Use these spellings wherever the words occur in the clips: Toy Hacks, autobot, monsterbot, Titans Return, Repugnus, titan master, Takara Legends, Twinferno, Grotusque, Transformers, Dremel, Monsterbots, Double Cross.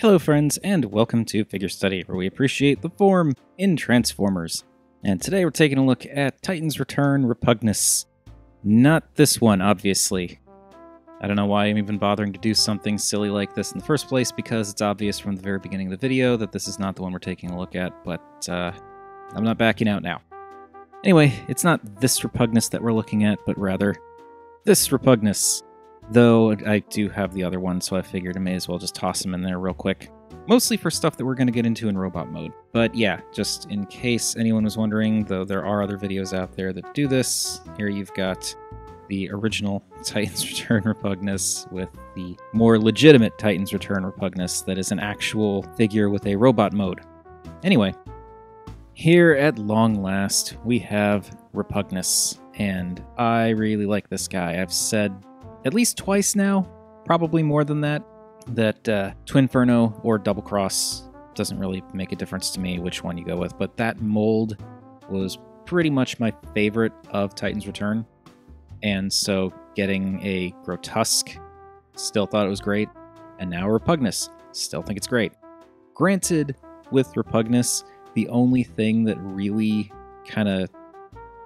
Hello friends, and welcome to Figure Study, where we appreciate the form in Transformers. And today we're taking a look at Titans Return Repugnus. Not this one, obviously. I don't know why I'm even bothering to do something silly like this in the first place, because it's obvious from the very beginning of the video that this is not the one we're taking a look at, but I'm not backing out now. Anyway, it's not this Repugnus that we're looking at, but rather this Repugnus. Though I do have the other one, so I figured I may as well just toss them in there real quick. Mostly for stuff that we're going to get into in robot mode. But yeah, just in case anyone was wondering, though there are other videos out there that do this. Here you've got the original Titans Return Repugnus with the more legitimate Titans Return Repugnus that is an actual figure with a robot mode. Anyway, here at long last, we have Repugnus, and I really like this guy. I've said at least twice now, probably more than that, that Twinferno or Double Cross doesn't really make a difference to me which one you go with, but that mold was pretty much my favorite of Titans Return, and so getting a Grotusque, still thought it was great, and now Repugnus, still think it's great. Granted, with Repugnus, the only thing that really kind of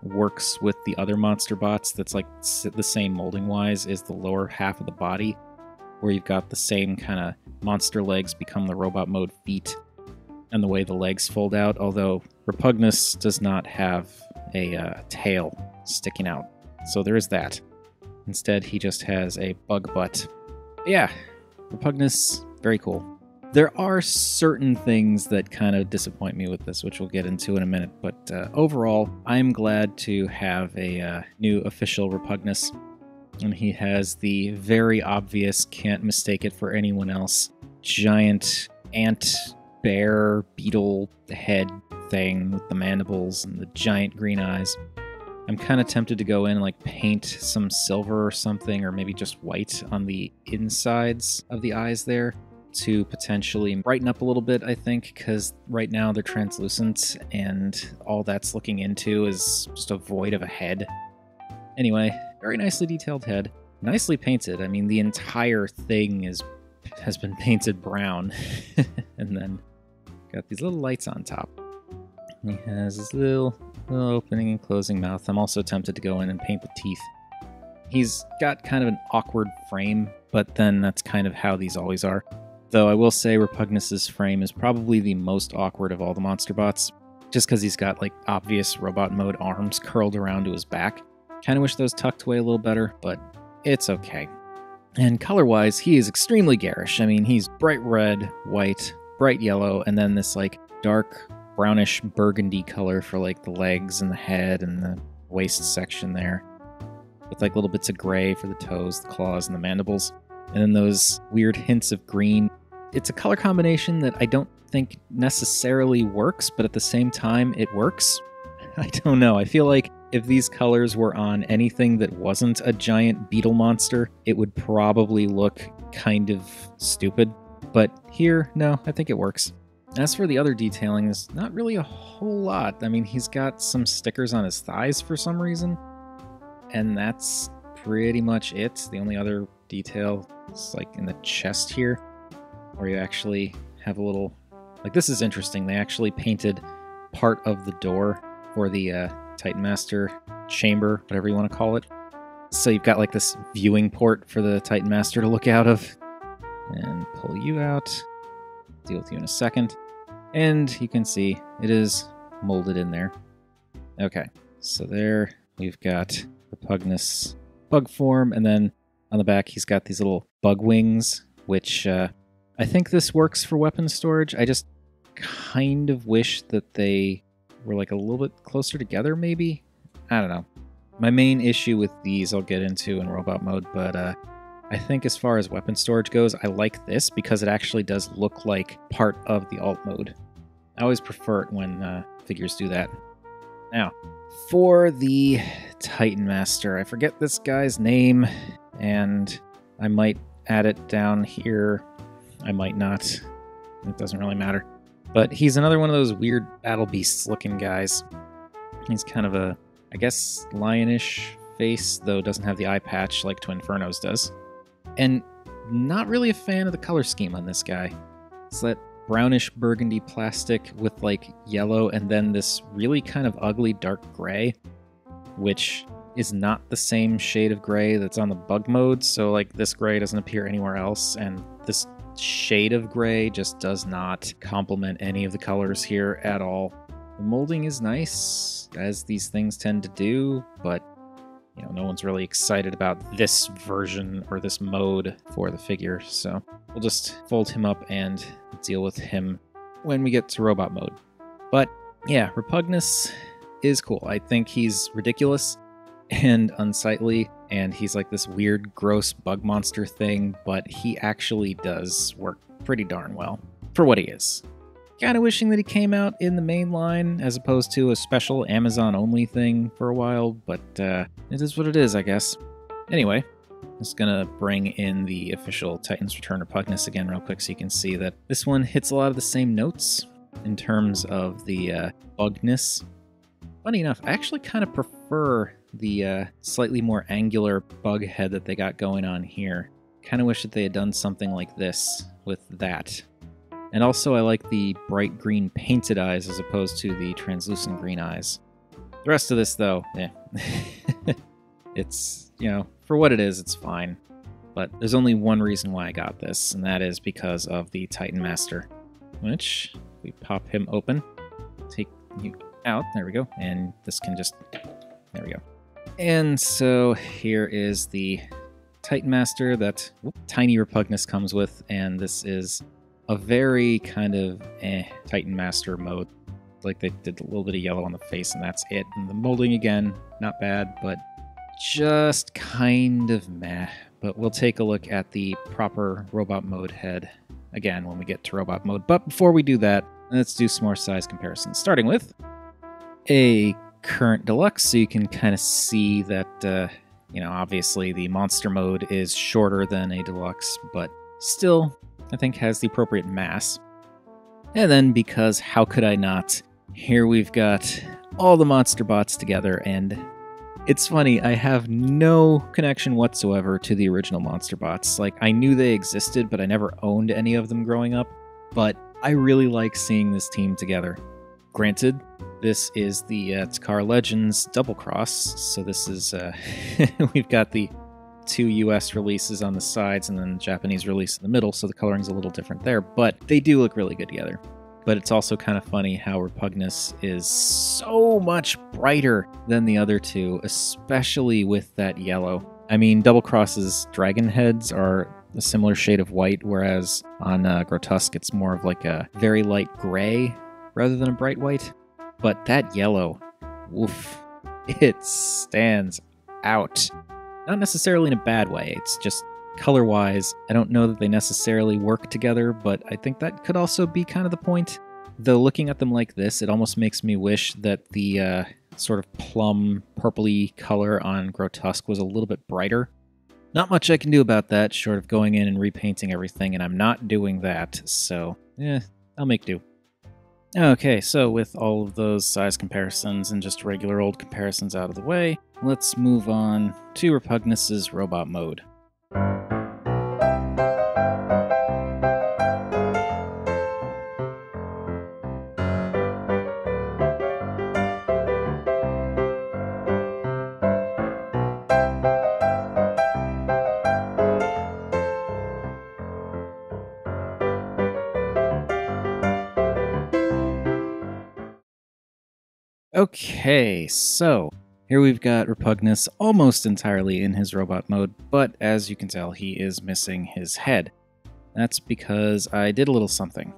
works with the other monsterbots that's like the same molding wise is the lower half of the body, where you've got the same kind of monster legs become the robot mode feet and the way the legs fold out, although Repugnus does not have a tail sticking out, so there is that. Instead he just has a bug butt. Yeah, Repugnus, very cool. There are certain things that kind of disappoint me with this, which we'll get into in a minute, but overall, I'm glad to have a new official Repugnus, and he has the very obvious, can't mistake it for anyone else, giant ant, bear, beetle head thing with the mandibles and the giant green eyes. I'm kind of tempted to go in and like paint some silver or something, or maybe just white on the insides of the eyes there, to potentially brighten up a little bit, I think, because right now they're translucent and all that's looking into is just a void of a head. Anyway, very nicely detailed head, nicely painted. I mean, the entire thing has been painted brown. And then got these little lights on top. And he has his little opening and closing mouth. I'm also tempted to go in and paint the teeth. He's got kind of an awkward frame, but then that's kind of how these always are. Though I will say Repugnus's frame is probably the most awkward of all the monsterbots, just because he's got like obvious robot mode arms curled around to his back. Kind of wish those tucked away a little better, but it's okay. And color-wise, he is extremely garish. I mean, he's bright red, white, bright yellow, and then this like dark brownish burgundy color for like the legs and the head and the waist section there, with like little bits of gray for the toes, the claws, and the mandibles, and then those weird hints of green. It's a color combination that I don't think necessarily works, but at the same time, it works. I don't know. I feel like if these colors were on anything that wasn't a giant beetle monster, it would probably look kind of stupid. But here, no, I think it works. As for the other detailing, there's not really a whole lot. I mean, he's got some stickers on his thighs for some reason, and that's pretty much it. The only other detail is like in the chest here, where you actually have a little, like this is interesting, they actually painted part of the door for the Titan Master chamber, whatever you want to call it. So you've got like this viewing port for the Titan Master to look out of, and pull you out, deal with you in a second, and you can see it is molded in there. Okay, so there we've got Repugnus bug form, and then on the back he's got these little bug wings, which I think this works for weapon storage. I just kind of wish that they were like a little bit closer together, maybe? I don't know. My main issue with these I'll get into in robot mode, but I think as far as weapon storage goes, I like this because it actually does look like part of the alt mode. I always prefer it when figures do that. Now, for the Titan Master, I forget this guy's name, and I might add it down here. I might not. It doesn't really matter. But he's another one of those weird battle beasts looking guys. He's kind of a, I guess, lionish face, though doesn't have the eye patch like Twinferno's does. And not really a fan of the color scheme on this guy. It's that brownish burgundy plastic with like yellow and then this really kind of ugly dark gray, which is not the same shade of gray that's on the bug mode. So like this gray doesn't appear anywhere else, and this shade of gray just does not complement any of the colors here at all. The molding is nice, as these things tend to do, but you know, no one's really excited about this version or this mode for the figure, so we'll just fold him up and deal with him when we get to robot mode. But yeah, Repugnus is cool. I think he's ridiculous and unsightly, and he's like this weird, gross bug monster thing, but he actually does work pretty darn well for what he is. Kind of wishing that he came out in the main line as opposed to a special Amazon-only thing for a while, but it is what it is, I guess. Anyway, I'm just gonna bring in the official Titans Return Repugnus again real quick so you can see that this one hits a lot of the same notes in terms of the bugness. Funny enough, I actually kind of prefer the slightly more angular bug head that they got going on here. Kind of wish that they had done something like this with that. And also I like the bright green painted eyes as opposed to the translucent green eyes. The rest of this though, eh. It's, you know, for what it is, it's fine. But there's only one reason why I got this, and that is because of the Titan Master. Which, we pop him open, take you out, there we go, and this can just, there we go. And so here is the Titan Master that tiny Repugnus comes with, and this is a very kind of Titan Master mode. Like they did a little bit of yellow on the face and that's it. And the molding again, not bad, but just kind of meh. But we'll take a look at the proper robot mode head again when we get to robot mode. But before we do that, let's do some more size comparisons, starting with a current deluxe, so you can kind of see that, you know, obviously the monster mode is shorter than a deluxe, but still, I think has the appropriate mass. And then because how could I not, here we've got all the monsterbots together, and it's funny, I have no connection whatsoever to the original monsterbots. Like, I knew they existed, but I never owned any of them growing up, but I really like seeing this team together. Granted, this is the Takara Legends Double Cross, so this is, we've got the two US releases on the sides and then the Japanese release in the middle, so the coloring's a little different there, but they do look really good together. But it's also kind of funny how Repugnus is so much brighter than the other two, especially with that yellow. I mean, Double Cross's dragon heads are a similar shade of white, whereas on Grotusque it's more of like a very light gray rather than a bright white. But that yellow, woof, it stands out. Not necessarily in a bad way, it's just color-wise, I don't know that they necessarily work together, but I think that could also be kind of the point. Though looking at them like this, it almost makes me wish that the sort of plum, purpley color on Grotusque was a little bit brighter. Not much I can do about that, short of going in and repainting everything, and I'm not doing that, so I'll make do. Okay, so with all of those size comparisons and just regular old comparisons out of the way, let's move on to Repugnus's robot mode. Okay, so here we've got Repugnus almost entirely in his robot mode, but as you can tell, he is missing his head. That's because I did a little something.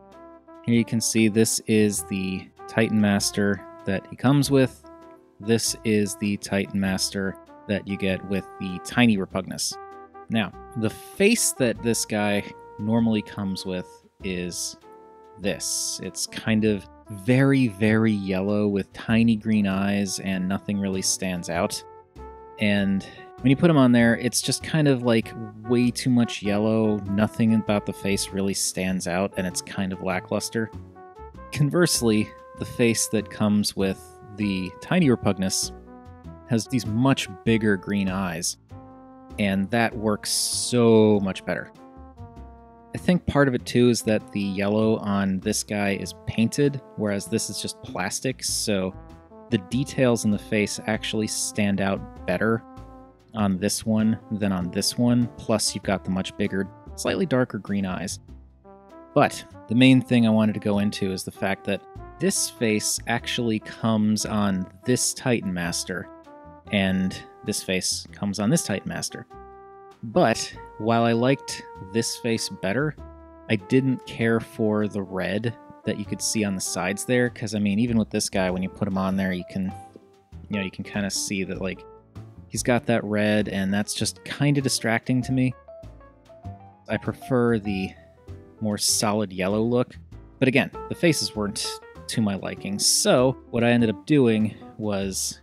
Here you can see this is the Titan Master that he comes with. This is the Titan Master that you get with the tiny Repugnus. Now, the face that this guy normally comes with is this. It's kind of very, very yellow with tiny green eyes and nothing really stands out. And when you put him on there, it's just kind of like way too much yellow. Nothing about the face really stands out and it's kind of lackluster. Conversely, the face that comes with the tiny Repugnus has these much bigger green eyes, and that works so much better. I think part of it too is that the yellow on this guy is painted, whereas this is just plastic, so the details in the face actually stand out better on this one than on this one, plus you've got the much bigger, slightly darker green eyes. But the main thing I wanted to go into is the fact that this face actually comes on this Titan Master, and this face comes on this Titan Master. But while I liked this face better, I didn't care for the red that you could see on the sides there, because I mean, even with this guy, when you put him on there, you can kind of see that, like, he's got that red, and that's just kind of distracting to me. I prefer the more solid yellow look, but again, the faces weren't to my liking. So what I ended up doing was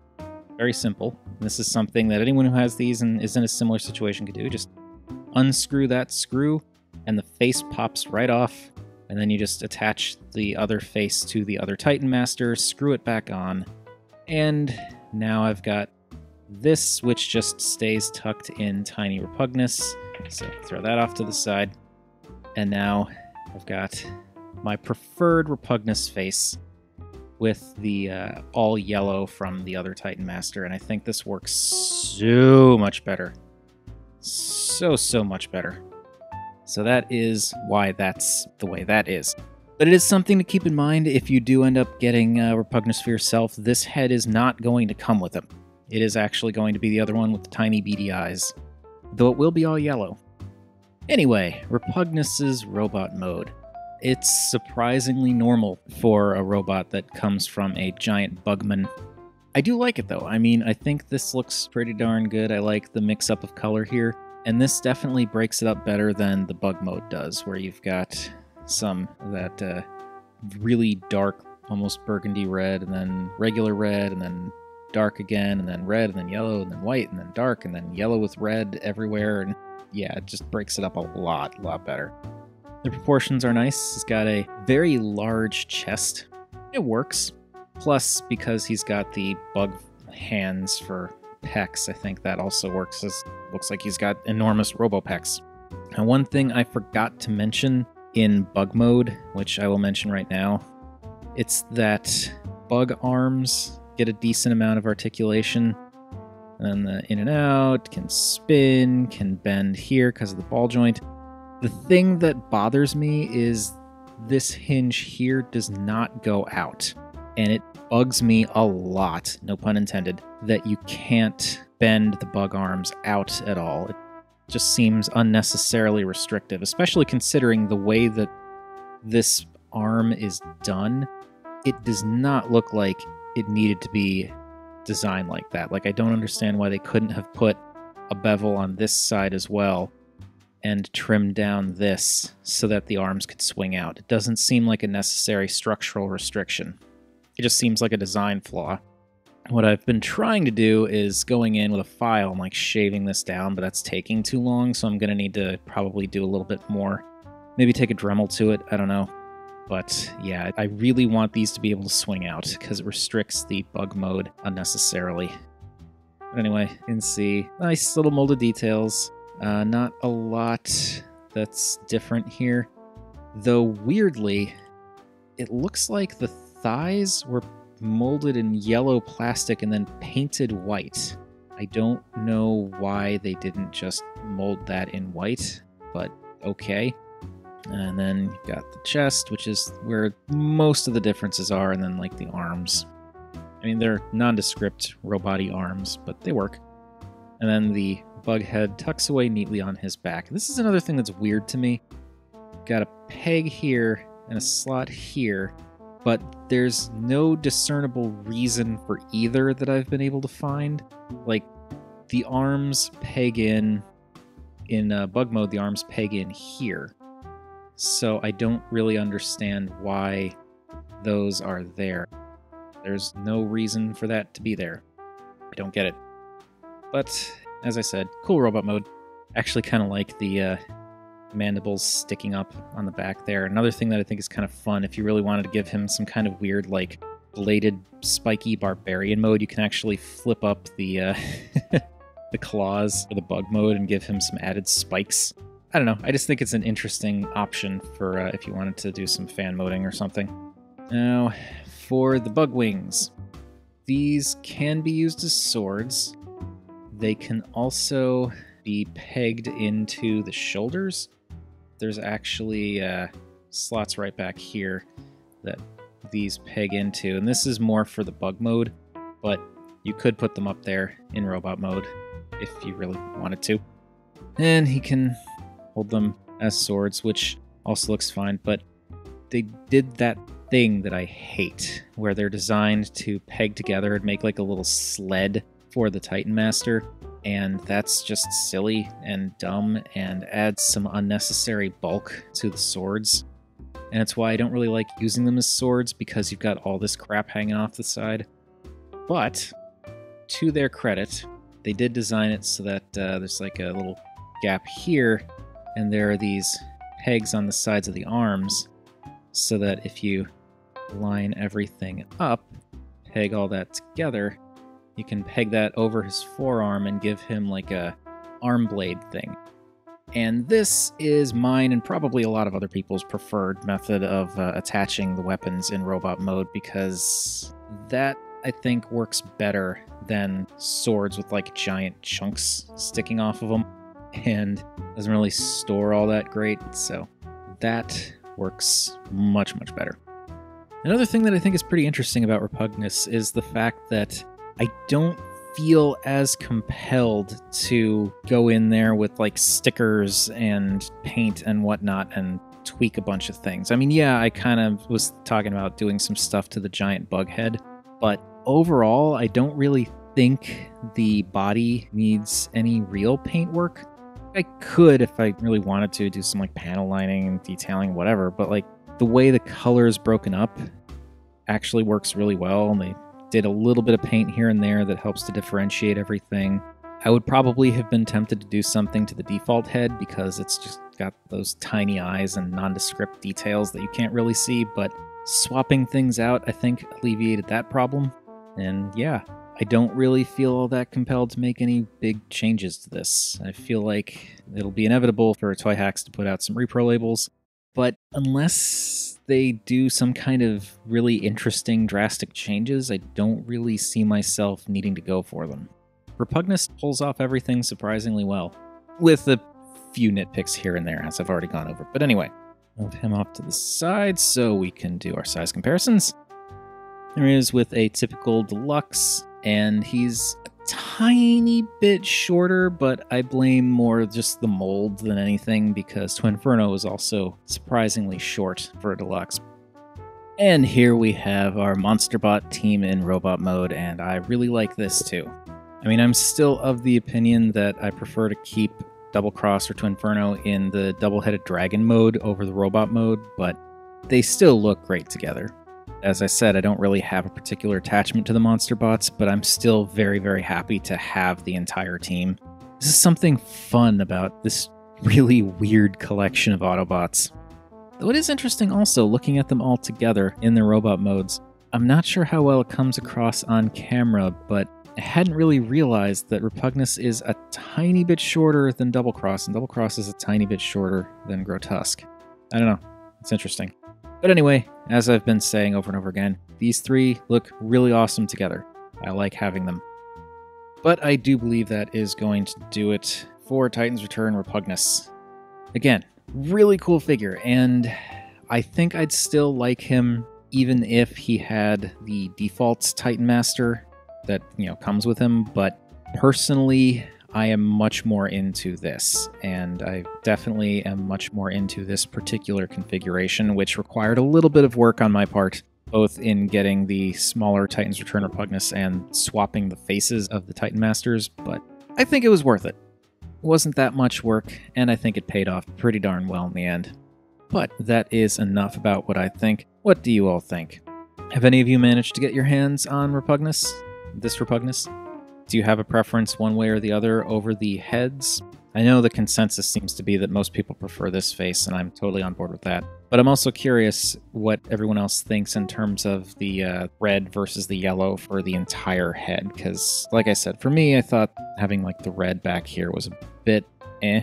very simple. This is something that anyone who has these and is in a similar situation could do. Just unscrew that screw, and the face pops right off, and then you just attach the other face to the other Titan Master, screw it back on, and now I've got this, which just stays tucked in tiny Repugnus. So throw that off to the side, and now I've got my preferred Repugnus face with the all yellow from the other Titan Master, and I think this works so much better. So much better. So that is why that's the way that is. But it is something to keep in mind if you do end up getting Repugnus for yourself. This head is not going to come with him. It is actually going to be the other one with the tiny beady eyes, though it will be all yellow. Anyway, Repugnus's robot mode. It's surprisingly normal for a robot that comes from a giant bugman. I do like it though. I mean, I think this looks pretty darn good. I like the mix-up of color here, and this definitely breaks it up better than the bug mode does, where you've got some that really dark, almost burgundy red, and then regular red, and then dark again, and then red, and then yellow, and then white, and then dark, and then yellow with red everywhere, and yeah, it just breaks it up a lot better. The proportions are nice. He's got a very large chest. It works. Plus, because he's got the bug hands for pecs, I think that also works. It looks like he's got enormous robo-pecs. And one thing I forgot to mention in bug mode, which I will mention right now, it's that bug arms get a decent amount of articulation. And the in and out, can spin, can bend here because of the ball joint. The thing that bothers me is this hinge here does not go out, and it bugs me a lot, no pun intended, that you can't bend the bug arms out at all. It just seems unnecessarily restrictive, especially considering the way that this arm is done. It does not look like it needed to be designed like that. Like, I don't understand why they couldn't have put a bevel on this side as well and trim down this so that the arms could swing out. It doesn't seem like a necessary structural restriction. It just seems like a design flaw. What I've been trying to do is going in with a file and like shaving this down, but that's taking too long, so I'm gonna need to probably do a little bit more. Maybe take a Dremel to it, I don't know. But yeah, I really want these to be able to swing out because it restricts the bug mode unnecessarily. But anyway, you can see nice little molded details. Not a lot that's different here, though weirdly, it looks like the thighs were molded in yellow plastic and then painted white. I don't know why they didn't just mold that in white, but okay. And then you've got the chest, which is where most of the differences are, and then like the arms. I mean, they're nondescript robot-y arms, but they work. And then the bug head tucks away neatly on his back. This is another thing that's weird to me. Got a peg here and a slot here, but there's no discernible reason for either that I've been able to find. Like, the arms peg in bug mode, the arms peg in here. So I don't really understand why those are there. There's no reason for that to be there. I don't get it. But as I said, cool robot mode. Actually kind of like the mandibles sticking up on the back there. Another thing that I think is kind of fun, if you really wanted to give him some kind of weird, like, bladed, spiky barbarian mode, you can actually flip up the the claws for the bug mode and give him some added spikes. I don't know. I just think it's an interesting option for if you wanted to do some fan moding or something. Now, for the bug wings, these can be used as swords. They can also be pegged into the shoulders. There's actually slots right back here that these peg into, and this is more for the bug mode, but you could put them up there in robot mode if you really wanted to. And he can hold them as swords, which also looks fine, but they did that thing that I hate, where they're designed to peg together and make like a little sled for the Titan Master, and that's just silly and dumb and adds some unnecessary bulk to the swords. And that's why I don't really like using them as swords, because you've got all this crap hanging off the side. But, to their credit, they did design it so that there's like a little gap here, and there are these pegs on the sides of the arms, so that if you line everything up, peg all that together, you can peg that over his forearm and give him like a arm blade thing. And this is mine and probably a lot of other people's preferred method of attaching the weapons in robot mode, because that, I think, works better than swords with like giant chunks sticking off of them, and doesn't really store all that great, so that works much, much better. Another thing that I think is pretty interesting about Repugnus is the fact that I don't feel as compelled to go in there with like stickers and paint and whatnot and tweak a bunch of things. I mean, yeah, I kind of was talking about doing some stuff to the giant bug head, but overall, I don't really think the body needs any real paint work. I could, if I really wanted to, do some like panel lining and detailing, whatever, but like the way the color is broken up actually works really well, and they did a little bit of paint here and there that helps to differentiate everything. I would probably have been tempted to do something to the default head because it's just got those tiny eyes and nondescript details that you can't really see, but swapping things out, I think, alleviated that problem. And yeah, I don't really feel all that compelled to make any big changes to this. I feel like it'll be inevitable for Toy Hacks to put out some repro labels, but unless they do some kind of really interesting, drastic changes, I don't really see myself needing to go for them. Repugnus pulls off everything surprisingly well, with a few nitpicks here and there, as I've already gone over. But anyway, move him off to the side so we can do our size comparisons. There he is with a typical deluxe, and he's a tiny bit shorter, but I blame more just the mold than anything, because Twinferno is also surprisingly short for a deluxe. And here we have our monsterbot team in robot mode, and I really like this too. I mean, I'm still of the opinion that I prefer to keep Double Cross or Twinferno in the double-headed dragon mode over the robot mode, but they still look great together. As I said, I don't really have a particular attachment to the monster bots, but I'm still very, very happy to have the entire team. This is something fun about this really weird collection of Autobots. Though it is interesting also looking at them all together in their robot modes. I'm not sure how well it comes across on camera, but I hadn't really realized that Repugnus is a tiny bit shorter than Double Cross, and Double Cross is a tiny bit shorter than Grotusque. I don't know. It's interesting. But anyway, as I've been saying over and over again, these three look really awesome together. I like having them. But I do believe that is going to do it for Titans Return Repugnus. Again, really cool figure, and I think I'd still like him even if he had the default Titan Master that, you know, comes with him, but personally, I am much more into this, and I definitely am much more into this particular configuration, which required a little bit of work on my part, both in getting the smaller Titans Return Repugnus and swapping the faces of the Titan Masters, but I think it was worth it. It wasn't that much work, and I think it paid off pretty darn well in the end. But that is enough about what I think. What do you all think? Have any of you managed to get your hands on Repugnus? This Repugnus? Do you have a preference one way or the other over the heads? I know the consensus seems to be that most people prefer this face, and I'm totally on board with that. But I'm also curious what everyone else thinks in terms of the red versus the yellow for the entire head, because like I said, for me, I thought having like the red back here was a bit eh.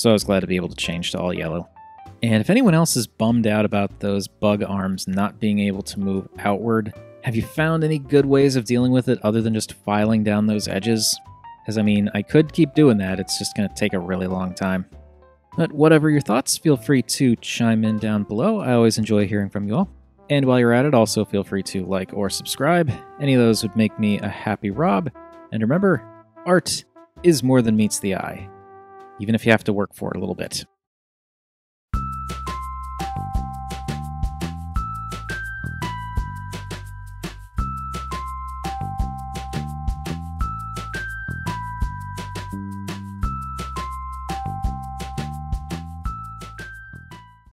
so I was glad to be able to change to all yellow. And if anyone else is bummed out about those bug arms not being able to move outward, have you found any good ways of dealing with it other than just filing down those edges? Because I mean, I could keep doing that, it's just going to take a really long time. But whatever your thoughts, feel free to chime in down below. I always enjoy hearing from you all. And while you're at it, also feel free to like or subscribe. Any of those would make me a happy Rob. And remember, art is more than meets the eye, even if you have to work for it a little bit.